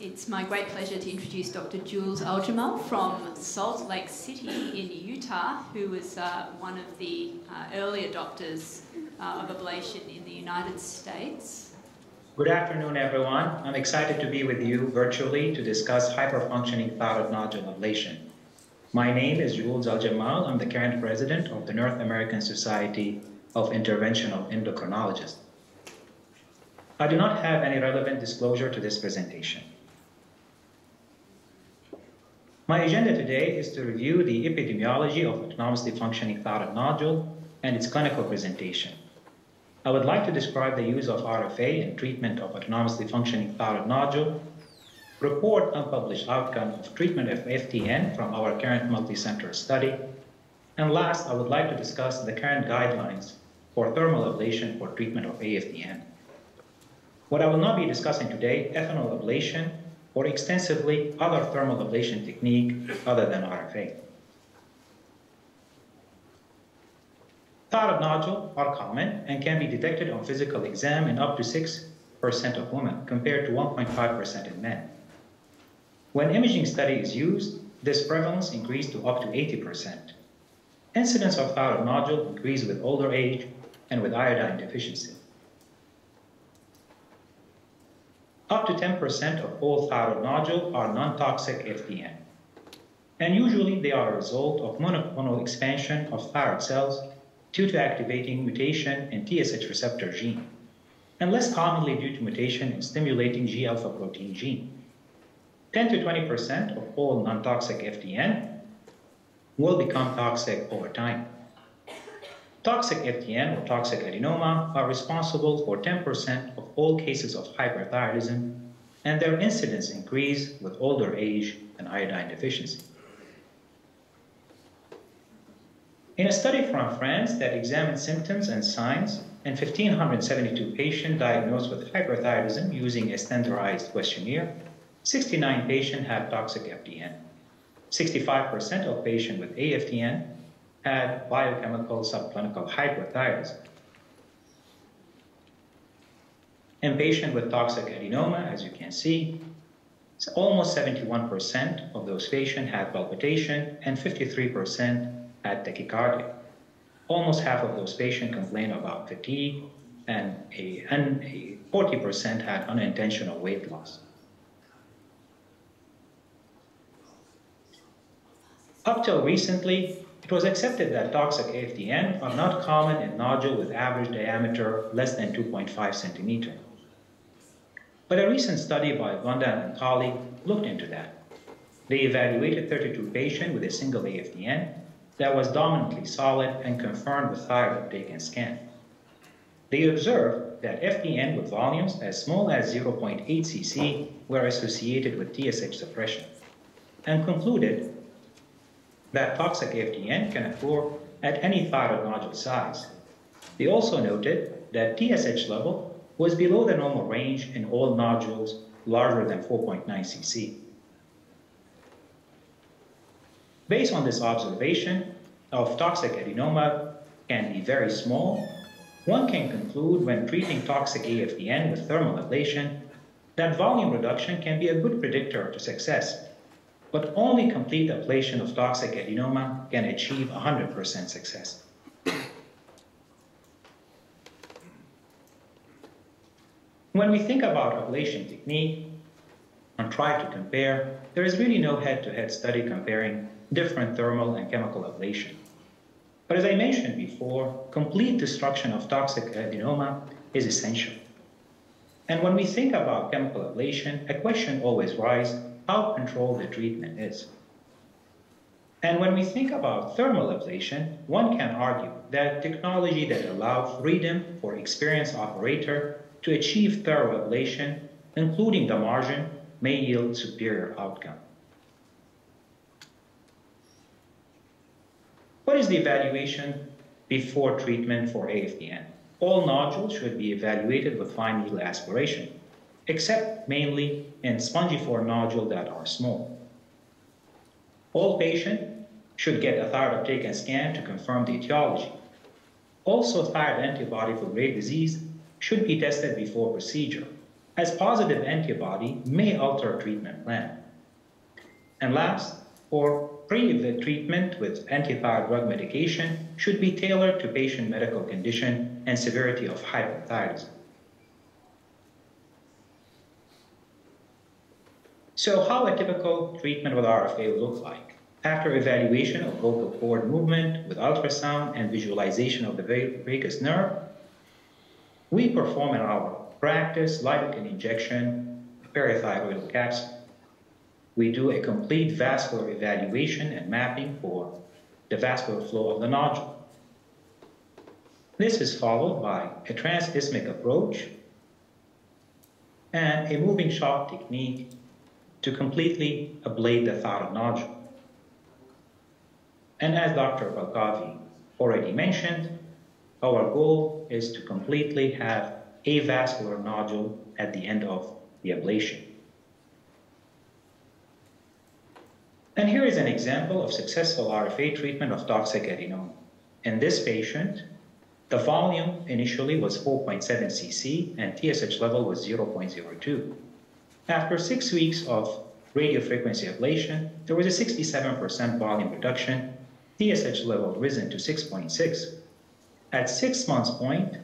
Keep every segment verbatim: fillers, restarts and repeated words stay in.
It's my great pleasure to introduce Doctor Jules Aljammal from Salt Lake City in Utah, who was uh, one of the uh, early adopters uh, of ablation in the United States. Good afternoon, everyone. I'm excited to be with you virtually to discuss hyperfunctioning thyroid nodule ablation. My name is Jules Aljammal. I'm the current president of the North American Society of Interventional Endocrinologists. I do not have any relevant disclosure to this presentation. My agenda today is to review the epidemiology of autonomously functioning thyroid nodule and its clinical presentation. I would like to describe the use of R F A in treatment of autonomously functioning thyroid nodule, report unpublished outcome of treatment of F D N from our current multi-center study, and last, I would like to discuss the current guidelines for thermal ablation for treatment of A F D N. What I will not be discussing today, ethanol ablation, or extensively other thermal ablation technique other than R F A. Thyroid nodules are common and can be detected on physical exam in up to six percent of women, compared to one point five percent in men. When imaging study is used, this prevalence increased to up to eighty percent. Incidence of thyroid nodule increased with older age and with iodine deficiency. Up to ten percent of all thyroid nodules are non-toxic F D N, and usually they are a result of monoclonal expansion of thyroid cells due to activating mutation in T S H receptor gene, and less commonly due to mutation in stimulating G alpha protein gene. ten to twenty percent of all non-toxic F D N will become toxic over time. Toxic F D N or toxic adenoma are responsible for ten percent of all cases of hyperthyroidism, and their incidence increase with older age and iodine deficiency. In a study from France that examined symptoms and signs in one thousand five hundred seventy-two patients diagnosed with hyperthyroidism using a standardized questionnaire, sixty-nine patients had toxic F D N. sixty-five percent of patients with A F T N had biochemical subclinical hyperthyroidism. In patients with toxic adenoma, as you can see, almost seventy-one percent of those patients had palpitation and fifty-three percent had tachycardia. Almost half of those patients complained about fatigue, and forty percent had unintentional weight loss. Up till recently, it was accepted that toxic A F D N are not common in nodules with average diameter less than two point five centimeters. But a recent study by Blonda and Kali looked into that. They evaluated thirty-two patients with a single A F D N that was dominantly solid and confirmed with thyroid uptake and scan. They observed that F D N with volumes as small as zero point eight C C were associated with T S H suppression, and concluded that toxic F D N can occur at any thyroid nodule size. They also noted that T S H level was below the normal range in all nodules larger than four point nine C C. Based on this observation of toxic adenoma can be very small, one can conclude when treating toxic A F D N with thermal ablation that volume reduction can be a good predictor to success, but only complete ablation of toxic adenoma can achieve one hundred percent success. When we think about ablation technique and try to compare, there is really no head-to-head study comparing different thermal and chemical ablation. But as I mentioned before, complete destruction of toxic adenoma is essential. And when we think about chemical ablation, a question always rises: how controlled the treatment is. And when we think about thermal ablation, one can argue that technology that allows freedom for experienced operator to achieve thorough ablation, including the margin, may yield superior outcome. What is the evaluation before treatment for A F D N? All nodules should be evaluated with fine needle aspiration, except mainly in spongiform nodules that are small. All patients should get a thyroid uptake and scan to confirm the etiology. Also, thyroid antibody for Grave's disease should be tested before procedure, as positive antibody may alter treatment plan. And last, or pre treatment with antithyroid drug medication should be tailored to patient medical condition and severity of hypothyroidism. So how a typical treatment with R F A would look like? After evaluation of vocal cord movement with ultrasound and visualization of the vagus nerve, we perform in our practice lidocaine injection, parathyroidal capsule. We do a complete vascular evaluation and mapping for the vascular flow of the nodule. This is followed by a transisthmic approach and a moving shock technique to completely ablate the thyroid nodule. And as Doctor Valcavi already mentioned, our goal is to completely have a vascular nodule at the end of the ablation. And here is an example of successful R F A treatment of toxic adenoma. In this patient, the volume initially was four point seven C C and T S H level was zero point zero two. After six weeks of radiofrequency ablation, there was a sixty-seven percent volume reduction, T S H level risen to six point six. At six months point,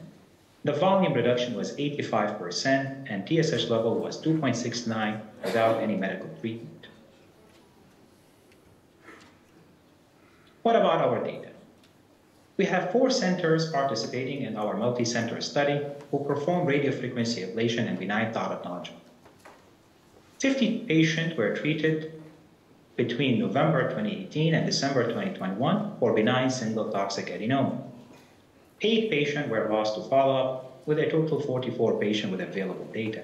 the volume reduction was eighty-five percent and T S H level was two point six nine without any medical treatment. What about our data? We have four centers participating in our multi-center study who perform radiofrequency ablation and benign thyroid nodule. fifty patients were treated between November twenty eighteen and December twenty twenty-one for benign single toxic adenoma. Eight patients were lost to follow-up, with a total of forty-four patients with available data.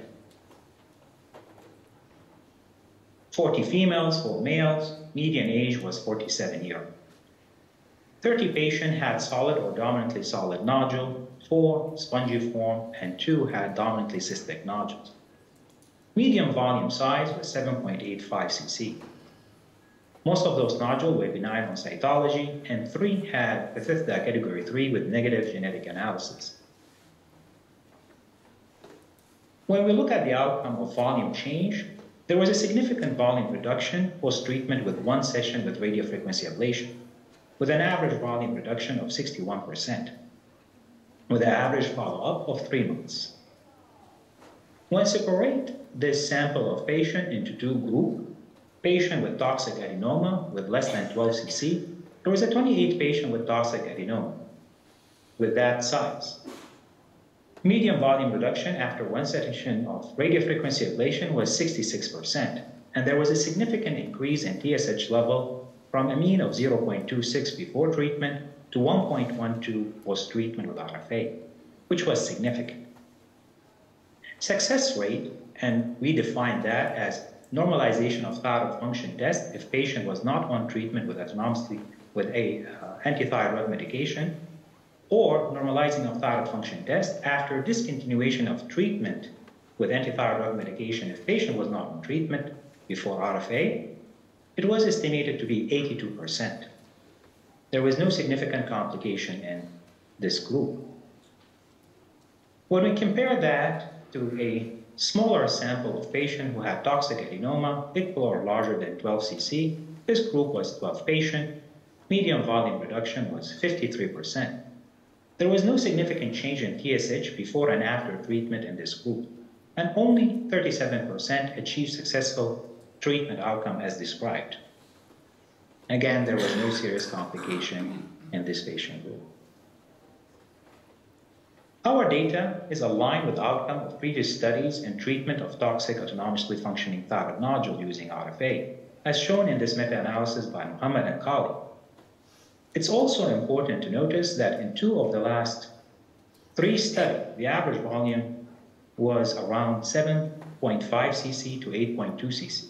forty females, four males, median age was forty-seven years. thirty patients had solid or dominantly solid nodule, four spongiform, and two had dominantly cystic nodules. Medium volume size was seven point eight five C C. Most of those nodules were benign on cytology, and three had Bethesda category three with negative genetic analysis. When we look at the outcome of volume change, there was a significant volume reduction post-treatment with one session with radiofrequency ablation, with an average volume reduction of sixty-one percent, with an average follow-up of three months. When separate this sample of patient into two groups, patient with toxic adenoma with less than twelve C C, there was a twenty-eight patient with toxic adenoma with that size. Median volume reduction after one session of radiofrequency ablation was sixty-six percent, and there was a significant increase in T S H level from a mean of zero point two six before treatment to one point one two post-treatment with R F A, which was significant. Success rate, and we define that as normalization of thyroid function test if patient was not on treatment with autonomously with a uh, antithyroid medication, or normalizing of thyroid function test after discontinuation of treatment with antithyroid medication if patient was not on treatment before R F A, it was estimated to be eighty-two percent. There was no significant complication in this group. When we compare that to a smaller sample of patients who have toxic adenoma, equal or larger than twelve C C, this group was twelve patients, median volume reduction was fifty-three percent. There was no significant change in T S H before and after treatment in this group, and only thirty-seven percent achieved successful treatment outcome as described. Again, there was no serious complication in this patient group. Our data is aligned with the outcome of previous studies in treatment of toxic autonomously functioning thyroid nodule using R F A, as shown in this meta-analysis by Muhammad and Kali. It's also important to notice that in two of the last three studies, the average volume was around seven point five C C to eight point two C C.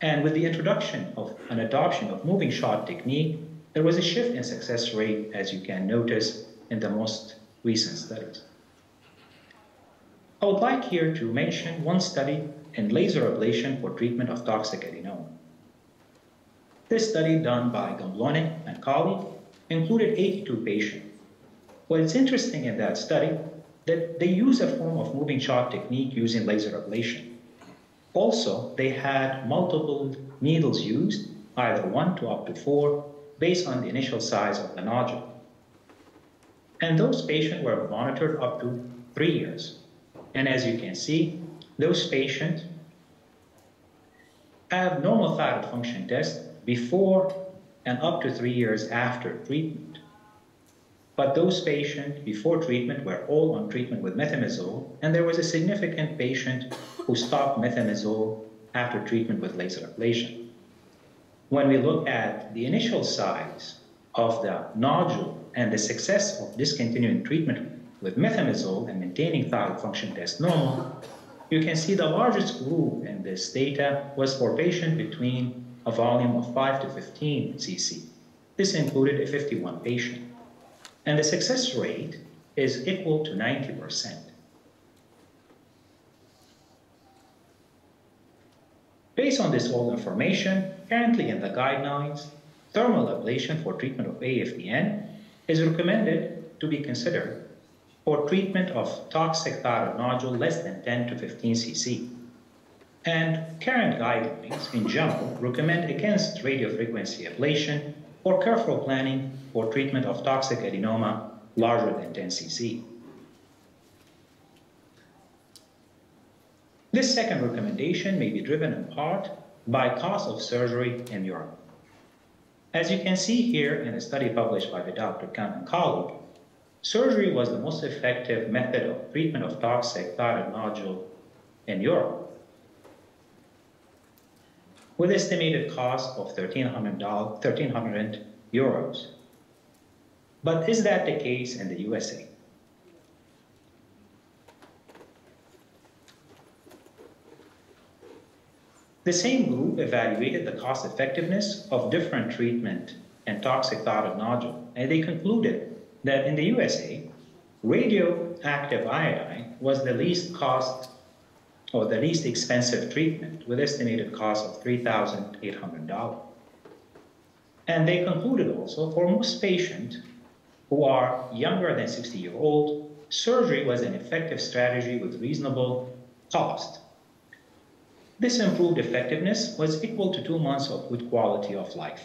And with the introduction of an adoption of moving shot technique, there was a shift in success rate, as you can notice in the most recent studies. I would like here to mention one study in laser ablation for treatment of toxic adenoma. This study done by Gamblone and Kali included eighty-two patients. What is interesting in that study that they use a form of moving shot technique using laser ablation. Also, they had multiple needles used, either one to up to four, based on the initial size of the nodule. And those patients were monitored up to three years. And as you can see, those patients have normal thyroid function tests before and up to three years after treatment. But those patients before treatment were all on treatment with methimazole, and there was a significant patient who stopped methimazole after treatment with laser ablation. When we look at the initial size of the nodule and the success of discontinuing treatment with methimazole and maintaining thyroid function test normal, you can see the largest group in this data was for patients between a volume of five to fifteen C C. This included a fifty-one patient. And the success rate is equal to ninety percent. Based on this old information, currently in the guidelines, thermal ablation for treatment of A F D N is recommended to be considered for treatment of toxic thyroid nodule less than ten to fifteen C C. And current guidelines in general recommend against radiofrequency ablation or careful planning for treatment of toxic adenoma larger than ten C C. This second recommendation may be driven in part by cost of surgery in Europe. As you can see here in a study published by the Doctor Cannon College, surgery was the most effective method of treatment of toxic thyroid nodule in Europe, with estimated cost of thirteen hundred euros. But is that the case in the U S A? The same group evaluated the cost effectiveness of different treatment and toxic thyroid nodule, and they concluded that in the U S A, radioactive iodine was the least cost or the least expensive treatment, with estimated cost of three thousand eight hundred dollars. And they concluded also, for most patients who are younger than sixty years old, surgery was an effective strategy with reasonable cost. This improved effectiveness was equal to two months of good quality of life.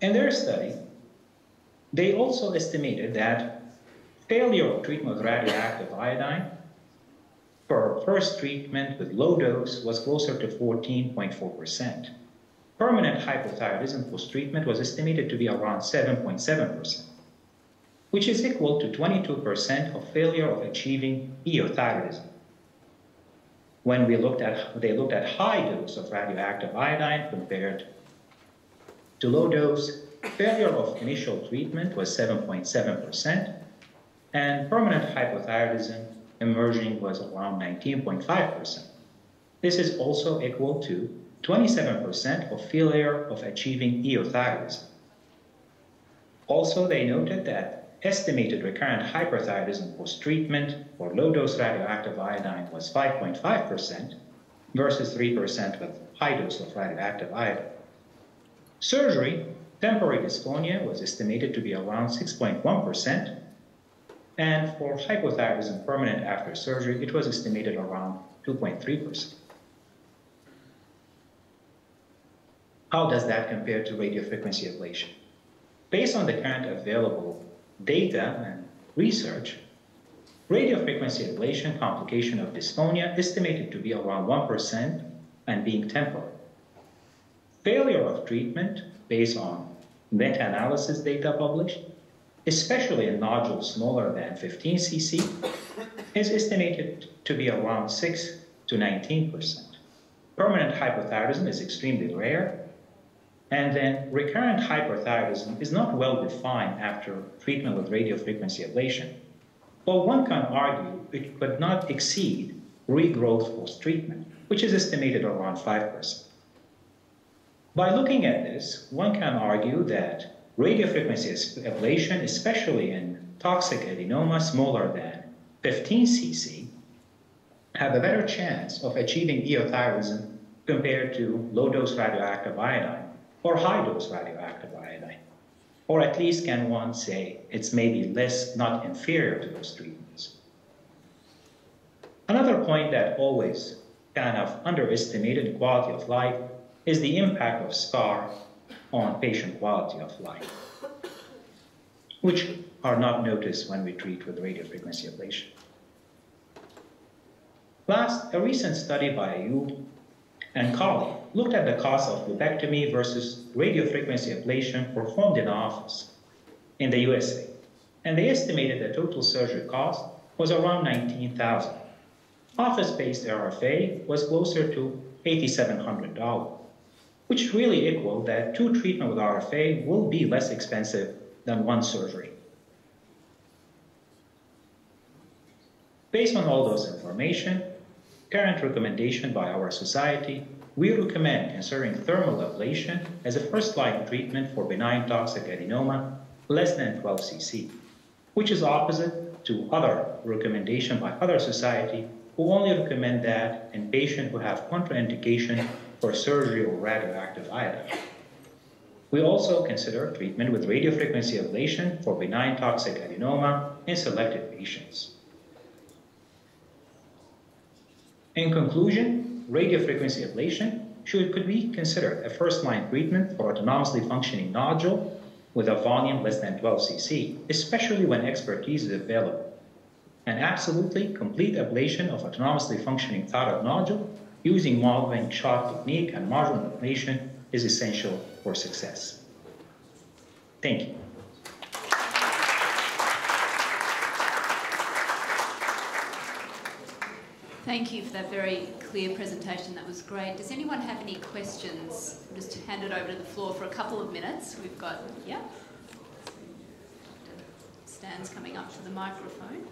In their study, they also estimated that failure of treatment with radioactive iodine for first treatment with low dose was closer to fourteen point four percent. Permanent hypothyroidism post-treatment was estimated to be around seven point seven percent, which is equal to twenty-two percent of failure of achieving euthyroidism. When we looked at, they looked at high dose of radioactive iodine compared to low dose, failure of initial treatment was seven point seven percent, and permanent hypothyroidism emerging was around nineteen point five percent. This is also equal to twenty-seven percent of failure of achieving euthyroidism. Also, they noted that estimated recurrent hyperthyroidism post-treatment for low-dose radioactive iodine was five point five percent versus three percent with high dose of radioactive iodine. Surgery, temporary dysphonia, was estimated to be around six point one percent, and for hypothyroidism permanent after surgery, it was estimated around two point three percent. How does that compare to radiofrequency ablation? Based on the current available data and research, radiofrequency ablation complication of dysphonia estimated to be around one percent and being temporary. Failure of treatment based on meta-analysis data published, especially in nodules smaller than fifteen C C, is estimated to be around six to nineteen percent. Permanent hypothyroidism is extremely rare, and then recurrent hyperthyroidism is not well defined after treatment with radiofrequency ablation. But one can argue it could not exceed regrowth post-treatment, which is estimated around five percent. By looking at this, one can argue that radiofrequency ablation, especially in toxic adenoma smaller than fifteen C C, have a better chance of achieving euthyroidism compared to low-dose radioactive iodine or high-dose radioactive iodine. Or at least can one say it's maybe less, not inferior to those treatments. Another point that always kind of underestimated quality of life is the impact of S C A R on patient quality of life, which are not noticed when we treat with radiofrequency ablation. Last, a recent study by you and Kali looked at the cost of lobectomy versus radiofrequency ablation performed in the office in the U S A, and they estimated the total surgery cost was around nineteen thousand dollars. Office-based R F A was closer to eight thousand seven hundred dollars, which really equaled that two treatments with R F A will be less expensive than one surgery. Based on all those information, current recommendation by our society, we recommend considering thermal ablation as a first-line treatment for benign toxic adenoma less than twelve C C, which is opposite to other recommendation by other society who only recommend that in patients who have contraindication for surgery or radioactive iodine. We also consider treatment with radiofrequency ablation for benign toxic adenoma in selected patients. In conclusion, radiofrequency ablation should, could be considered a first-line treatment for autonomously functioning nodule with a volume less than twelve C C, especially when expertise is available. And absolutely complete ablation of autonomously functioning thyroid nodule using modeling shot technique and modular ablation is essential for success. Thank you. Thank you for that very clear presentation. That was great. Does anyone have any questions? I'll just hand it over to the floor for a couple of minutes. We've got, yeah. Stan's coming up to the microphone.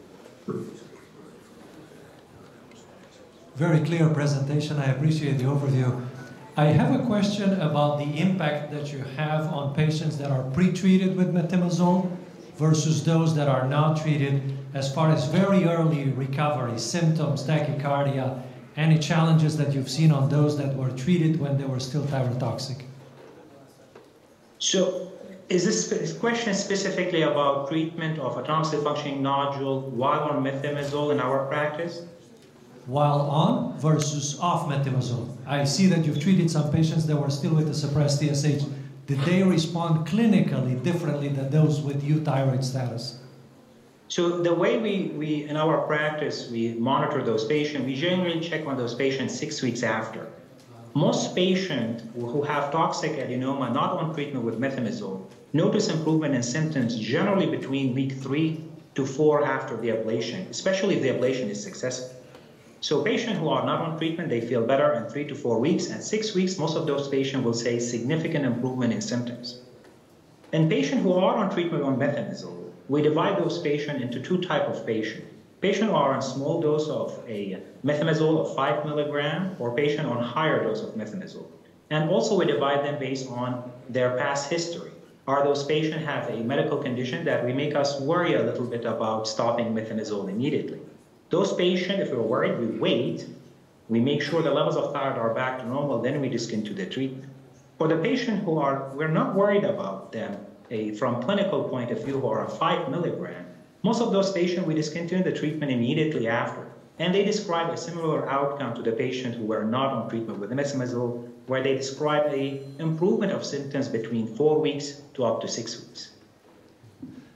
Very clear presentation. I appreciate the overview. I have a question about the impact that you have on patients that are pre-treated with methimazole versus those that are not treated, as far as very early recovery, symptoms, tachycardia, any challenges that you've seen on those that were treated when they were still thyrotoxic. So is this question specifically about treatment of autonomously functioning nodule while on methimazole in our practice? While on versus off methimazole. I see that you've treated some patients that were still with a suppressed T S H. Did they respond clinically differently than those with euthyroid status? So the way we, we, in our practice, we monitor those patients, we generally check on those patients six weeks after. Most patients who have toxic adenoma not on treatment with methimazole notice improvement in symptoms generally between week three to four after the ablation, especially if the ablation is successful. So patients who are not on treatment, they feel better in three to four weeks, and six weeks, most of those patients will say significant improvement in symptoms. In patients who are on treatment on methimazole, we divide those patients into two types of patients. Patients are on small dose of a methimazole of five milligram, or patient on higher dose of methimazole. And also we divide them based on their past history. Are those patients have a medical condition that we make us worry a little bit about stopping methimazole immediately? Those patients, if we're worried, we wait, we make sure the levels of thyroid are back to normal, then we just continue the treatment. For the patients who are, we're not worried about them, A, from clinical point of view, who are five milligram, most of those patients, we discontinue the treatment immediately after. And they describe a similar outcome to the patients who were not on treatment with methimazole, where they describe a improvement of symptoms between four weeks to up to six weeks.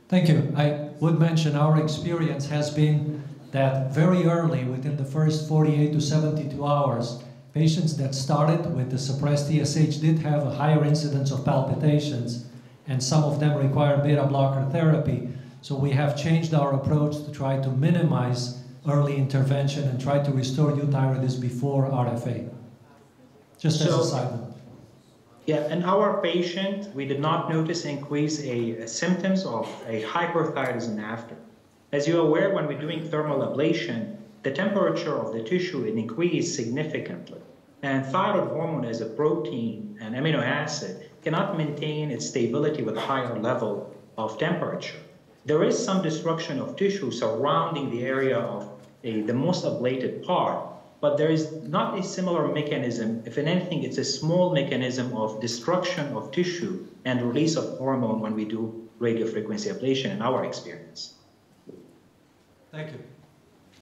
Thank you. I would mention our experience has been that very early, within the first forty-eight to seventy-two hours, patients that started with the suppressed T S H did have a higher incidence of palpitations, and some of them require beta blocker therapy. So we have changed our approach to try to minimize early intervention and try to restore euthyroids before R F A, just so, as a side note. Yeah, in our patient, we did not notice increase a, a symptoms of a hyperthyroidism after. As you're aware, when we're doing thermal ablation, the temperature of the tissue increased significantly. And thyroid hormone as a protein and amino acid cannot maintain its stability with a higher level of temperature. There is some disruption of tissue surrounding the area of a, the most ablated part, but there is not a similar mechanism. If in anything, it's a small mechanism of destruction of tissue and release of hormone when we do radiofrequency ablation in our experience. Thank you.